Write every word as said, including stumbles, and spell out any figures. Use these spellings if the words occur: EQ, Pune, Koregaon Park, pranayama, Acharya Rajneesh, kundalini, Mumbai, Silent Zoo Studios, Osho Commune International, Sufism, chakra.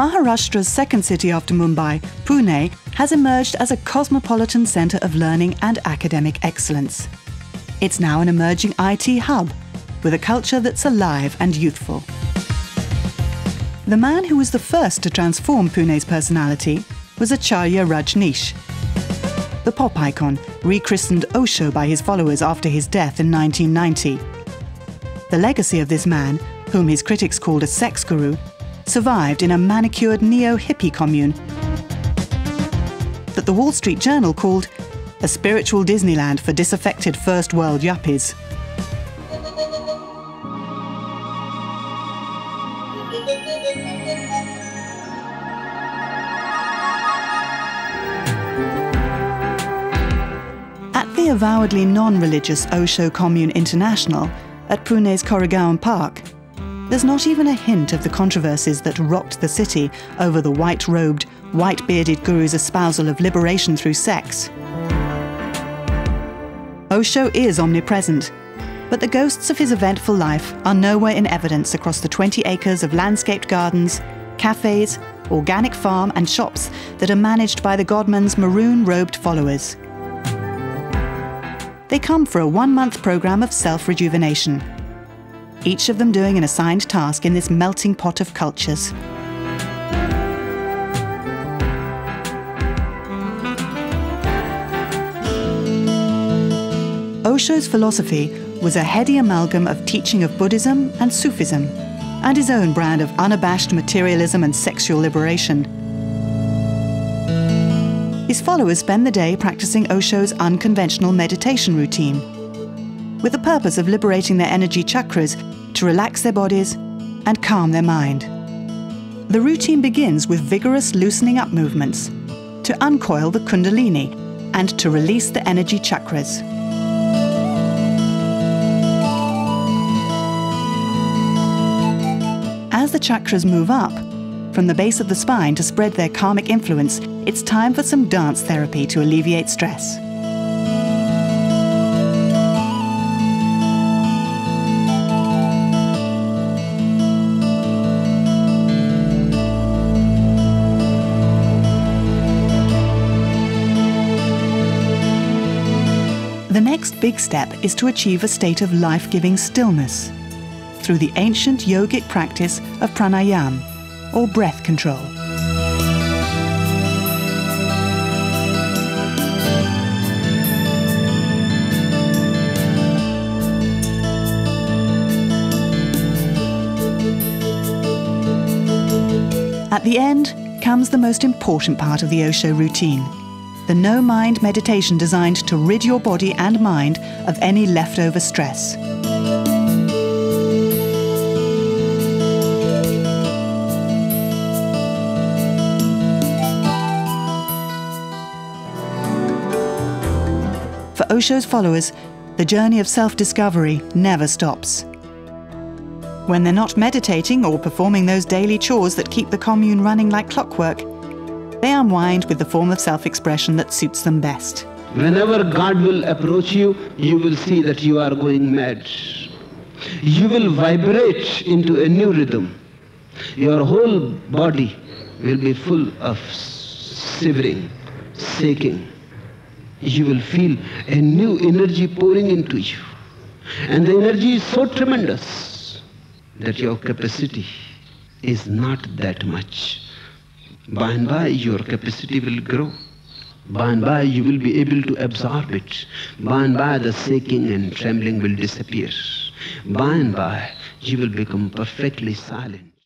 Maharashtra's second city after Mumbai, Pune, has emerged as a cosmopolitan centre of learning and academic excellence. It's now an emerging I T hub, with a culture that's alive and youthful. The man who was the first to transform Pune's personality was Acharya Rajneesh. The pop icon, rechristened Osho by his followers after his death in nineteen ninety. The legacy of this man, whom his critics called a sex guru, survived in a manicured neo-hippie commune that the Wall Street Journal called a spiritual Disneyland for disaffected first world yuppies. At the avowedly non-religious Osho Commune International at Pune's Koregaon Park, there's not even a hint of the controversies that rocked the city over the white-robed, white-bearded guru's espousal of liberation through sex. Osho is omnipresent, but the ghosts of his eventful life are nowhere in evidence across the twenty acres of landscaped gardens, cafes, organic farm and shops that are managed by the Godman's maroon-robed followers. They come for a one-month program of self-rejuvenation, each of them doing an assigned task in this melting pot of cultures. Osho's philosophy was a heady amalgam of teaching of Buddhism and Sufism, and his own brand of unabashed materialism and sexual liberation. His followers spend the day practicing Osho's unconventional meditation routine, with the purpose of liberating their energy chakras to relax their bodies and calm their mind. The routine begins with vigorous loosening up movements to uncoil the kundalini and to release the energy chakras. As the chakras move up, from the base of the spine to spread their karmic influence, it's time for some dance therapy to alleviate stress. The next big step is to achieve a state of life-giving stillness through the ancient yogic practice of pranayama, or breath control. At the end comes the most important part of the Osho routine, the no-mind meditation designed to rid your body and mind of any leftover stress. For Osho's followers, the journey of self-discovery never stops. When they're not meditating or performing those daily chores that keep the commune running like clockwork, they unwind with the form of self-expression that suits them best. Whenever God will approach you, you will see that you are going mad. You will vibrate into a new rhythm. Your whole body will be full of shivering, shaking. You will feel a new energy pouring into you. And the energy is so tremendous that your capacity is not that much. By and by, your capacity will grow. By and by, you will be able to absorb it. By and by, the shaking and trembling will disappear. By and by, you will become perfectly silent.